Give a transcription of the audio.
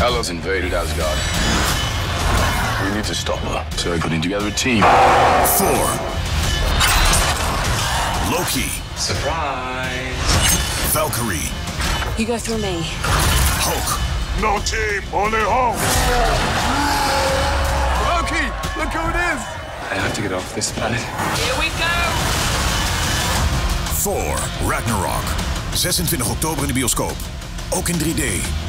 Hela's invaded Asgard. We need to stop her, so I'm putting together a team. 4. Loki. Surprise. Valkyrie. You go through me. Hulk. No team, only Hulk. Loki, look who it is. I have to get off this planet. Here we go. 4. Ragnarok. 26 oktober in de bioscoop. Ook in 3D.